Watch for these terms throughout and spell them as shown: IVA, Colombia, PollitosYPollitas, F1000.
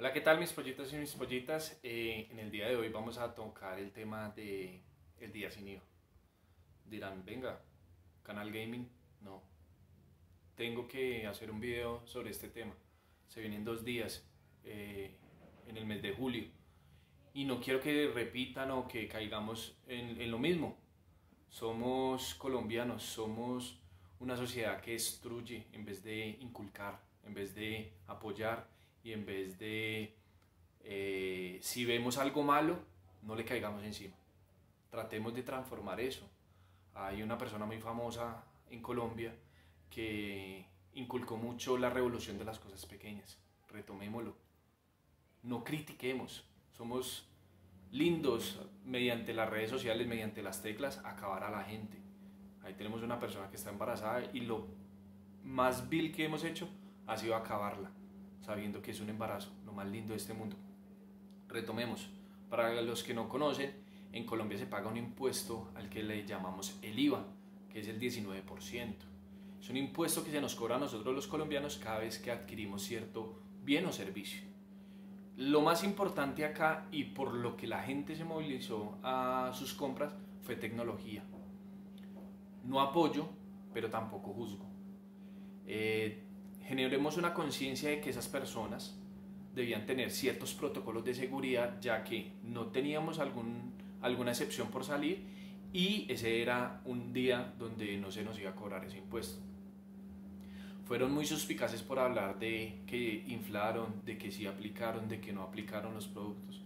Hola, ¿qué tal mis pollitos y mis pollitas? En el día de hoy vamos a tocar el tema de el día sin IVA. Dirán, venga, canal gaming, no. Tengo que hacer un video sobre este tema. Se vienen 2 días en el mes de julio. Y no quiero que repitan o que caigamos en lo mismo. Somos colombianos, somos una sociedad que destruye en vez de inculcar, en vez de apoyar. Y en vez de, si vemos algo malo, no le caigamos encima. Tratemos de transformar eso. Hay una persona muy famosa en Colombia que inculcó mucho la revolución de las cosas pequeñas. Retomémoslo. No critiquemos. Somos lindos mediante las redes sociales, mediante las teclas, acabar a la gente. Ahí tenemos una persona que está embarazada y lo más vil que hemos hecho ha sido acabarla, sabiendo que es un embarazo, lo más lindo de este mundo. Retomemos, para los que no conocen, en Colombia se paga un impuesto al que le llamamos el IVA, que es el 19%. Es un impuesto que se nos cobra a nosotros los colombianos cada vez que adquirimos cierto bien o servicio. Lo más importante acá y por lo que la gente se movilizó a sus compras fue tecnología. No apoyo, pero tampoco juzgo. Generemos una conciencia de que esas personas debían tener ciertos protocolos de seguridad, ya que no teníamos alguna excepción por salir y ese era un día donde no se nos iba a cobrar ese impuesto. Fueron muy suspicaces por hablar de que inflaron, de que sí aplicaron, de que no aplicaron los productos.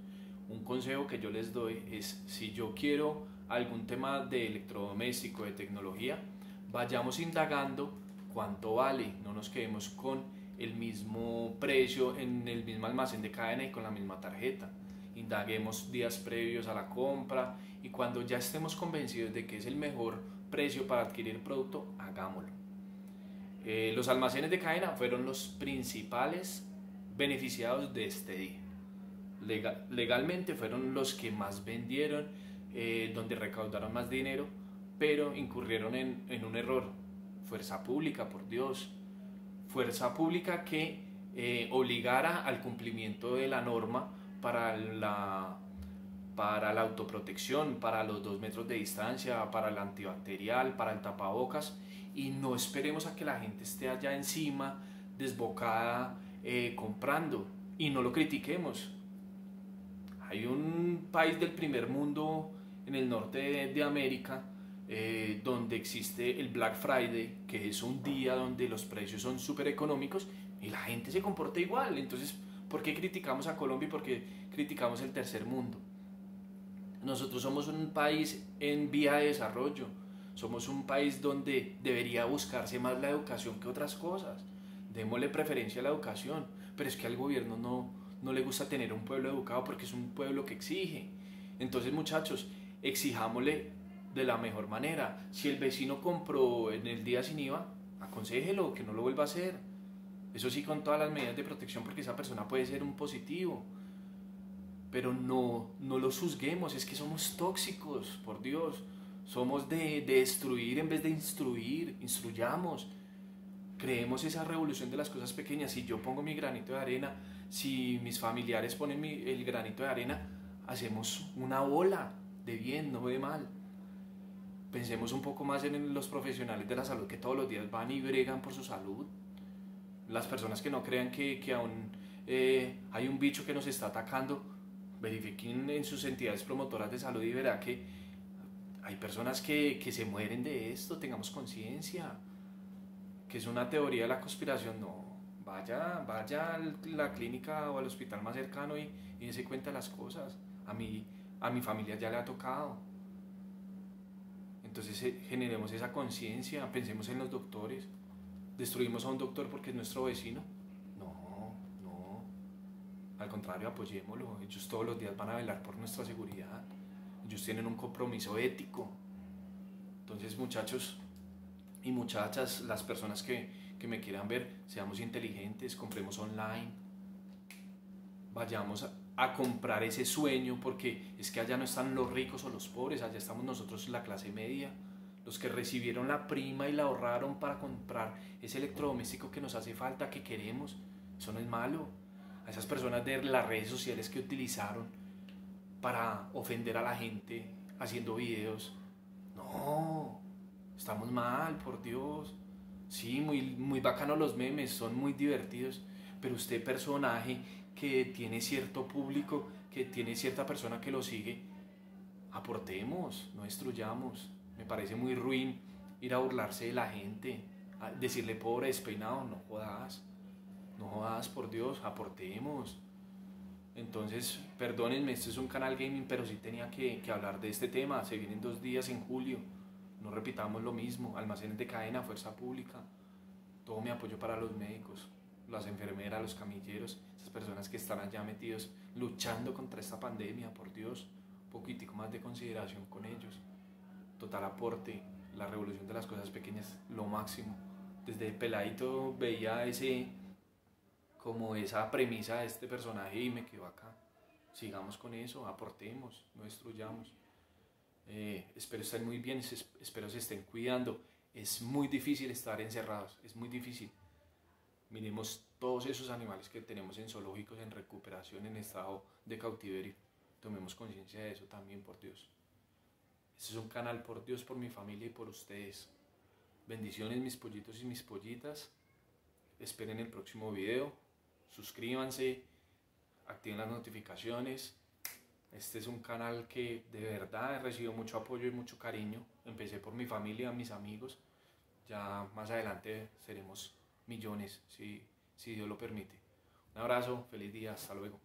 Un consejo que yo les doy es, si yo quiero algún tema de electrodoméstico, de tecnología, vayamos indagando cuánto vale, no nos quedemos con el mismo precio en el mismo almacén de cadena y con la misma tarjeta. Indaguemos días previos a la compra y cuando ya estemos convencidos de que es el mejor precio para adquirir el producto, hagámoslo. Los almacenes de cadena fueron los principales beneficiados de este día. Legalmente fueron los que más vendieron, donde recaudaron más dinero, pero incurrieron en un error. Fuerza pública, por Dios, fuerza pública que obligara al cumplimiento de la norma para la autoprotección, para los 2 metros de distancia, para el antibacterial, para el tapabocas, y no esperemos a que la gente esté allá encima, desbocada, comprando, y no lo critiquemos. Hay un país del primer mundo en el norte de América, donde existe el Black Friday, que es un día donde los precios son súper económicos y la gente se comporta igual. Entonces, ¿por qué criticamos a Colombia y por qué criticamos el tercer mundo? Nosotros somos un país en vía de desarrollo, somos un país donde debería buscarse más la educación que otras cosas. Démosle preferencia a la educación, pero es que al gobierno no le gusta tener un pueblo educado porque es un pueblo que exige. Entonces, muchachos, exijámosle de la mejor manera. Si el vecino compró en el día sin IVA, aconséjelo que no lo vuelva a hacer. Eso sí, con todas las medidas de protección, porque esa persona puede ser un positivo. Pero no los juzguemos, es que somos tóxicos, por Dios. Somos de destruir en vez de instruir. Instruyamos. Creemos esa revolución de las cosas pequeñas. Si yo pongo mi granito de arena, si mis familiares ponen el granito de arena, hacemos una bola de bien, no de mal. Pensemos un poco más en los profesionales de la salud que todos los días van y bregan por su salud. Las personas que no crean que aún hay un bicho que nos está atacando, verifiquen en sus entidades promotoras de salud y verá que hay personas que se mueren de esto. Tengamos conciencia, que es una teoría de la conspiración. No, vaya a la clínica o al hospital más cercano y dése cuenta de las cosas. A mi familia ya le ha tocado. Entonces generemos esa conciencia, pensemos en los doctores. ¿Destruimos a un doctor porque es nuestro vecino? No. Al contrario, apoyémoslo. Ellos todos los días van a velar por nuestra seguridad. Ellos tienen un compromiso ético. Entonces, muchachos y muchachas, las personas que me quieran ver, seamos inteligentes, compremos online. Vayamos a comprar ese sueño, porque es que allá no están los ricos o los pobres, allá estamos nosotros, la clase media, los que recibieron la prima y la ahorraron para comprar ese electrodoméstico que nos hace falta, que queremos. Eso no es malo. a esas personas de las redes sociales que utilizaron para ofender a la gente haciendo videos. No, estamos mal, por Dios. Sí, muy bacanos los memes, son muy divertidos, pero usted, personaje que tiene cierto público, que tiene cierta persona que lo sigue, aportemos, no destruyamos. Me parece muy ruin ir a burlarse de la gente, a decirle pobre, despeinado. No jodas, no jodas, por Dios, aportemos. Entonces, perdónenme, este es un canal gaming, pero sí tenía que hablar de este tema. Se vienen 2 días en julio, no repitamos lo mismo. Almacenes de cadena, fuerza pública, todo mi apoyo para los médicos, las enfermeras, los camilleros, esas personas que están allá metidos luchando contra esta pandemia. Por Dios, un poquitico más de consideración con ellos. Total aporte, la revolución de las cosas pequeñas, lo máximo. Desde peladito veía esa premisa de este personaje y me quedo acá. Sigamos con eso, aportemos, no destruyamos. Espero estén muy bien, espero se estén cuidando. Es muy difícil estar encerrados, es muy difícil. Miremos todos esos animales que tenemos en zoológicos, en recuperación, en estado de cautiverio. Tomemos conciencia de eso también, por Dios. Este es un canal, por Dios, por mi familia y por ustedes. Bendiciones, mis pollitos y mis pollitas. Esperen el próximo video. Suscríbanse, activen las notificaciones. Este es un canal que de verdad he recibido mucho apoyo y mucho cariño. Empecé por mi familia, mis amigos. Ya más adelante seremos millones, si Dios lo permite. Un abrazo, feliz día, hasta luego.